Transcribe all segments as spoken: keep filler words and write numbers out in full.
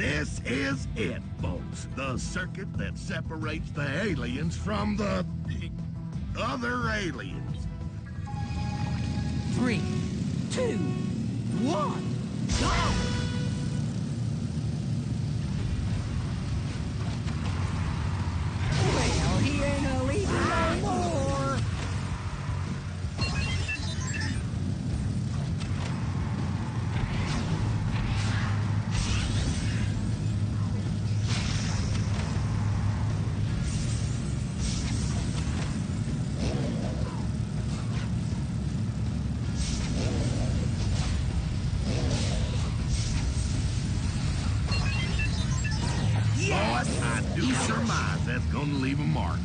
This is it, folks. The circuit that separates the aliens from the other aliens. Three, two, one, go! Gonna leave a mark.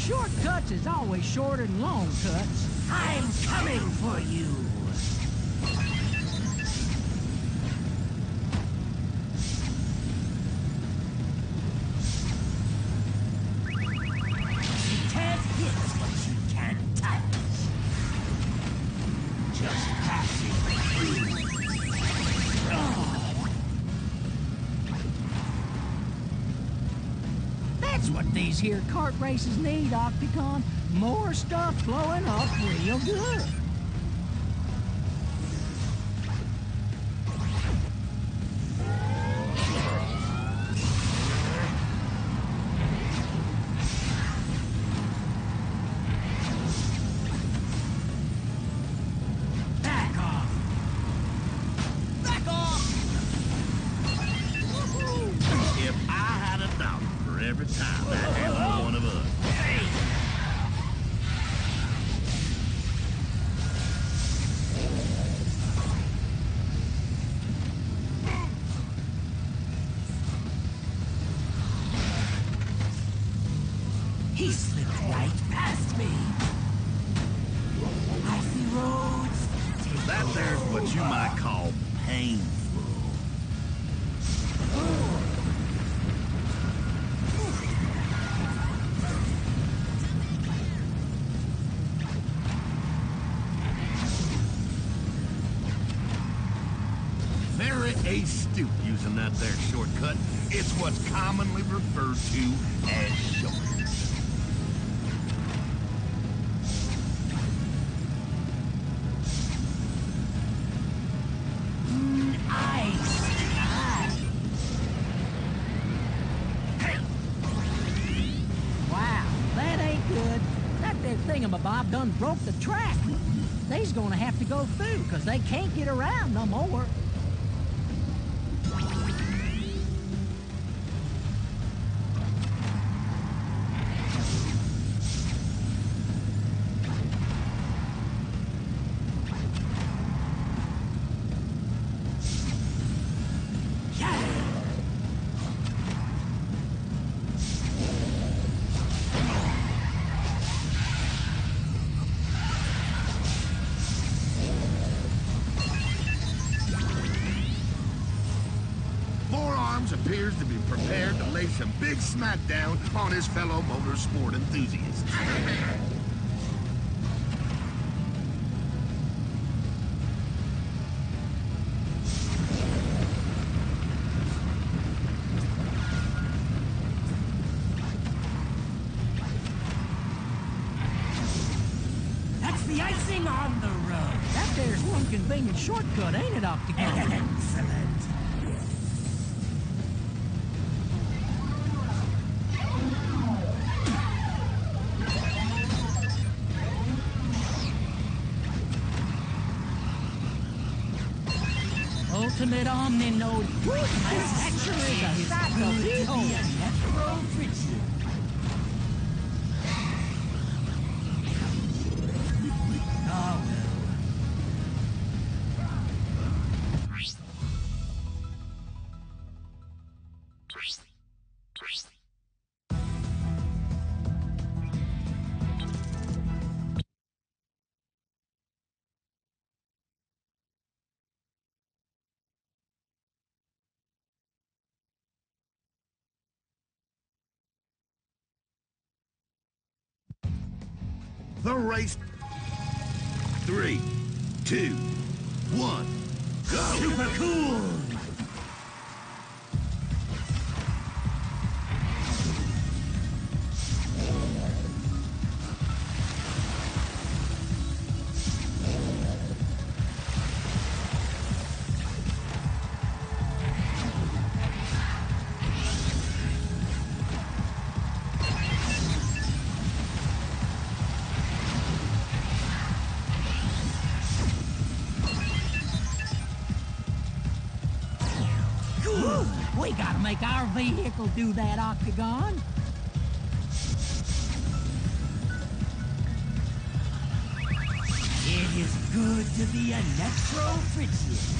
Shortcuts is always short and long cuts. I'm coming for you! She can't hit what she can't touch. Just passing through. Oh. That's what these here kart races need, Octagon. More stuff blowing up real good. He slipped right past me. Icy roads. That there's what you might call painful. Very astute using that there shortcut. It's what's commonly referred to as shortcut. Bob done broke the track. They's gonna have to go through because they can't get around no more. Appears to be prepared to lay some big smackdown on his fellow motorsport enthusiasts. That's the icing on the road. That there's one convenient shortcut, ain't it, Octagon? Excellent. Ultimate Omninode. That sure is a sight to behold. Be a Necrofriggian. Oh, well. the race. Three, two, one, go! Super cool! We gotta make our vehicle do that, Octagon. It is good to be a Necrofriggian.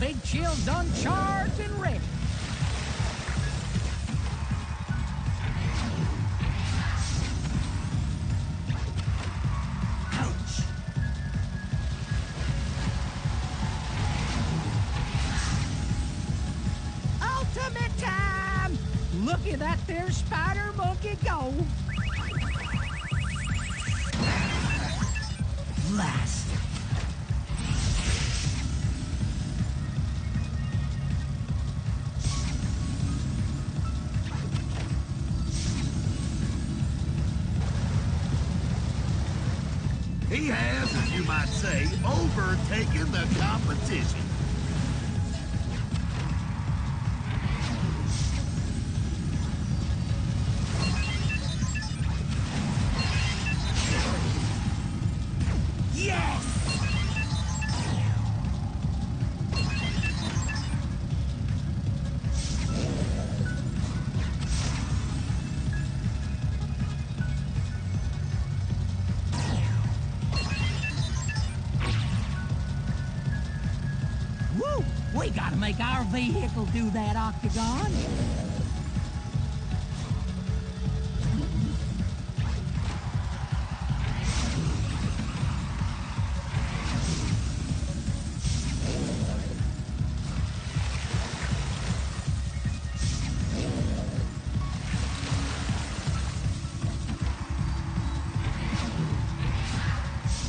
Big shields uncharged and ready. Ouch! Ultimate time! Look at that there spider monkey go. Last. He has, as you might say, overtaken the competition. We gotta make our vehicle do that, Octagon.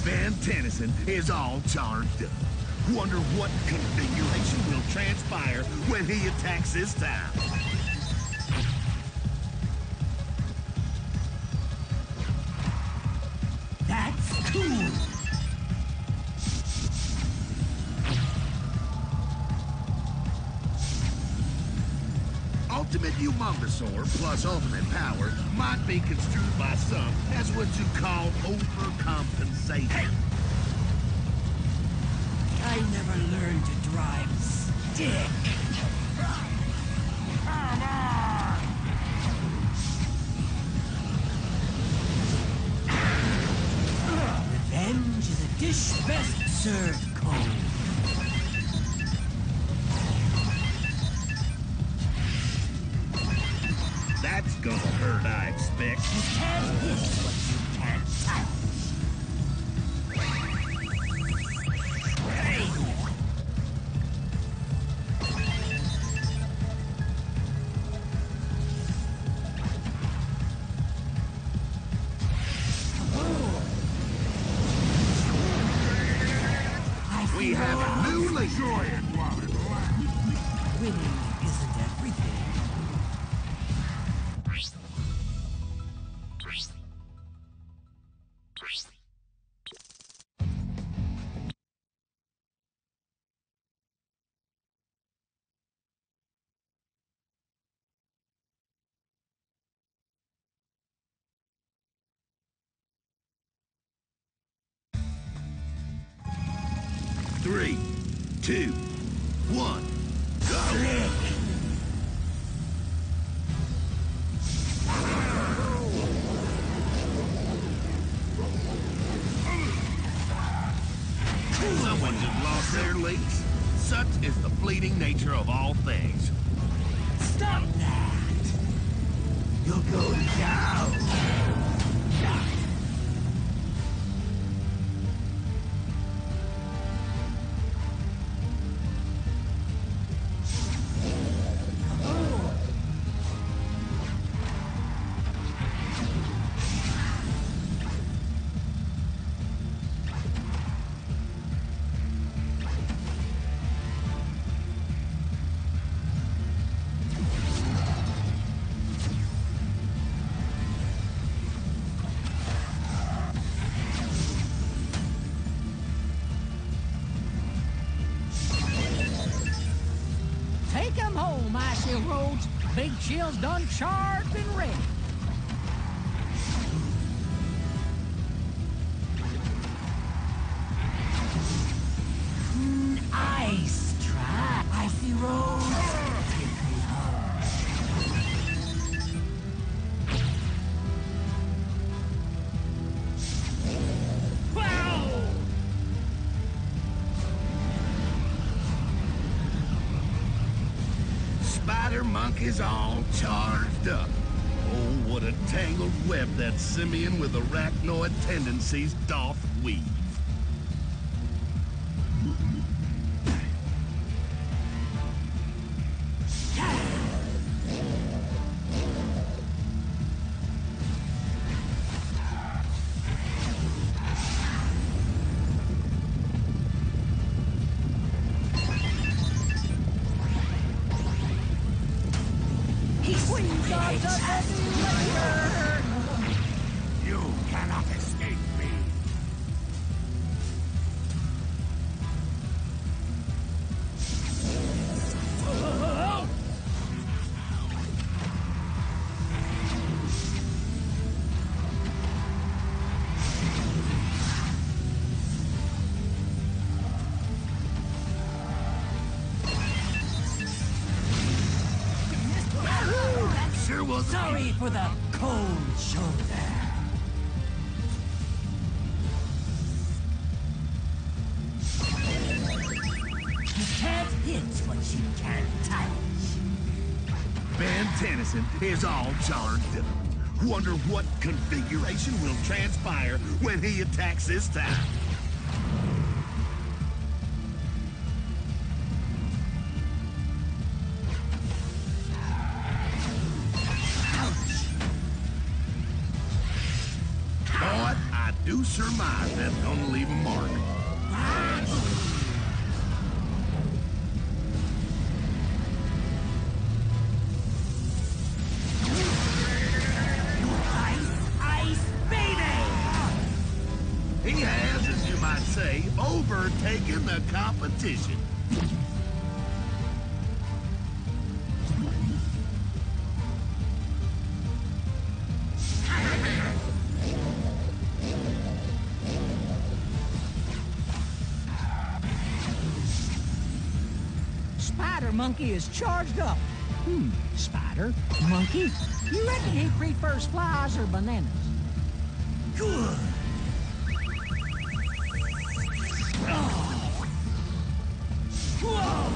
Ben Tennyson is all charged up. Wonder what configuration will transpire when he attacks this time. That's cool. Ultimate Humungousaur plus ultimate power might be construed by some as what you call overcompensation. Hey. I never learned to drive stick. Come on! Revenge is a dish best served cold. That's gonna hurt, I expect. You can't hit what you can't touch. We have a new leader. Winning isn't everything. two, one, go! Someone just lost their legs. Such is the fleeting nature of all things. Stop that! You'll go down! Roads, big shield's done sharp and ready. Mm, ice trap, icy roads. Is all charged up. Oh, what a tangled web that simian with arachnoid tendencies doth weave. You cannot escape me. Sorry for the cold shoulder. You can't hit what you can't touch. Ben Tennyson is all charged up. Wonder what configuration will transpire when he attacks this time. Do surmise that's gonna leave a mark. Ice, ice, baby! He has, as you might say, overtaken the competition. Monkey is charged up. Hmm, spider, monkey, you reckon he prefers flies or bananas? Good. Oh. Whoa.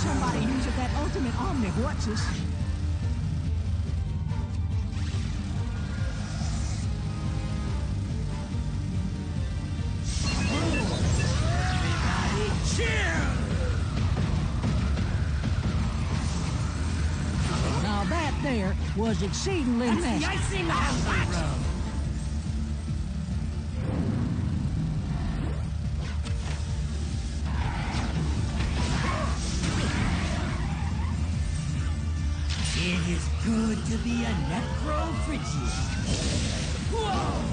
Somebody uses that ultimate omnivorexus. Everybody cheer! Now that there was exceedingly messy. That's the icing on the road. It is good to be a Necrofriggian. Whoa!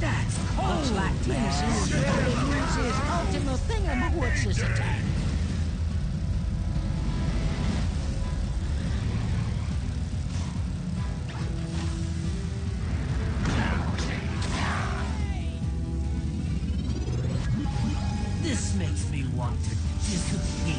That's cold! Looks like Tennyson is ready to use his ultimate thingamahorses attack. This makes me want to disappear.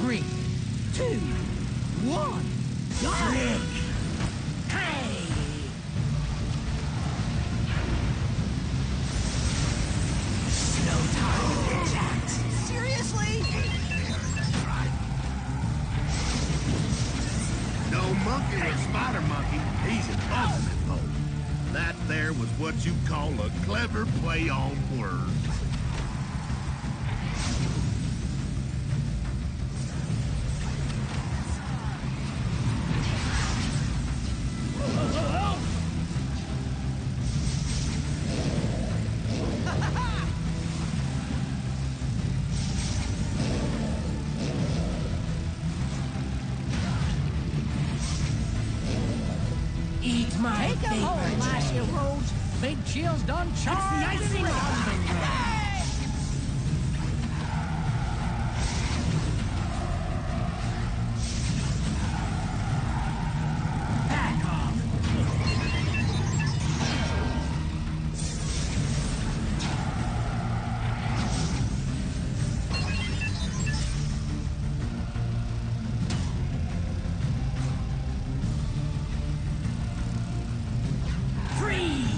Three, two, one, go! What you call a clever play on words. Eat my Take a hole, Lassie Rhodes. Big Chill's done charged the icing on the ground. Back off. Freeze!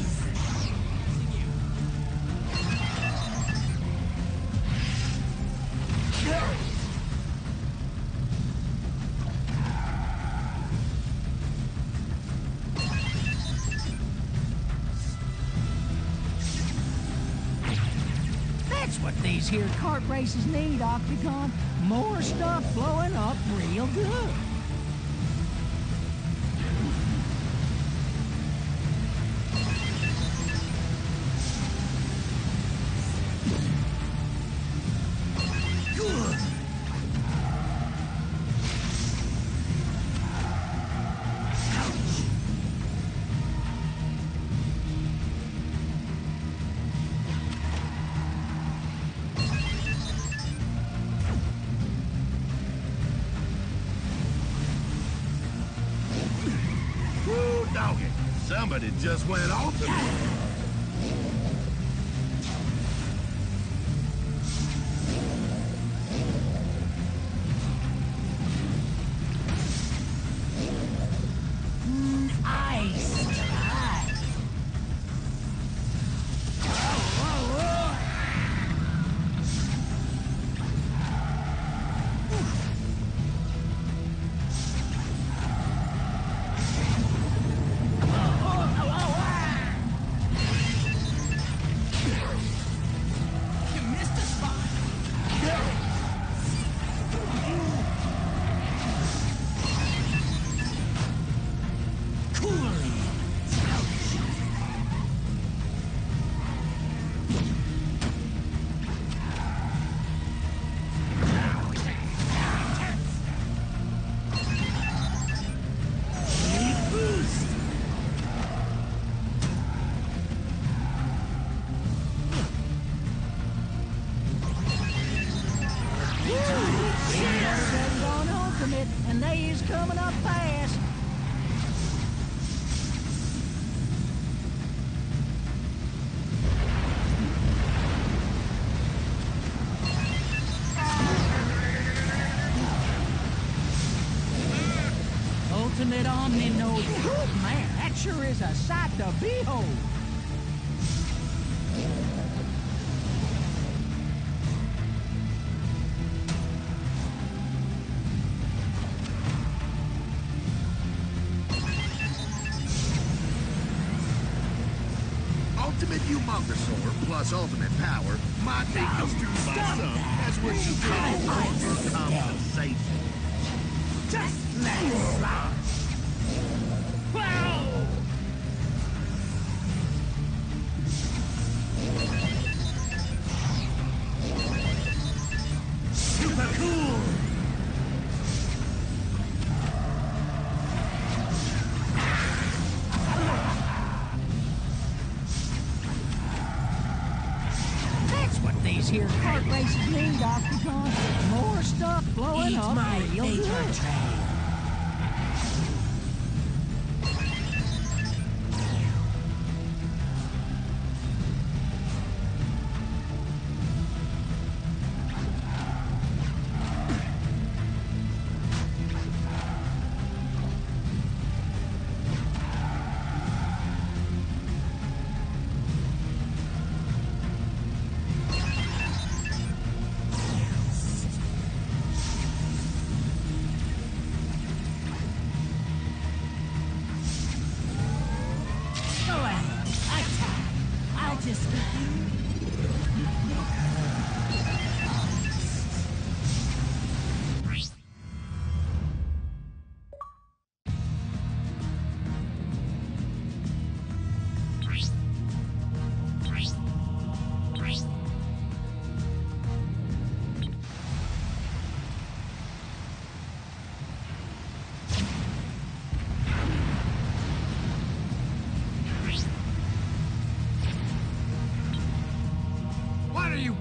What these here kart races need, Octagon. More stuff blowing up real good. Somebody just went off the road. And they is coming up fast. Ultimate Omni-Node. Man, that sure is a sight to behold. ultimate Humungousaur plus ultimate power might be construed by some as what you call overcompensation. Just let it slide. Wow! Super cool! That's what these here cart race mean, Doctor Con. More stuff blowing up my favorite train.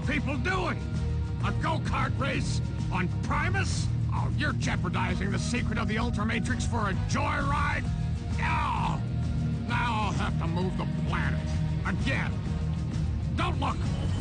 People doing? A go-kart race on Primus? Oh, you're jeopardizing the secret of the Ultra Matrix for a joyride? Oh, now I'll have to move the planet. Again. Don't look.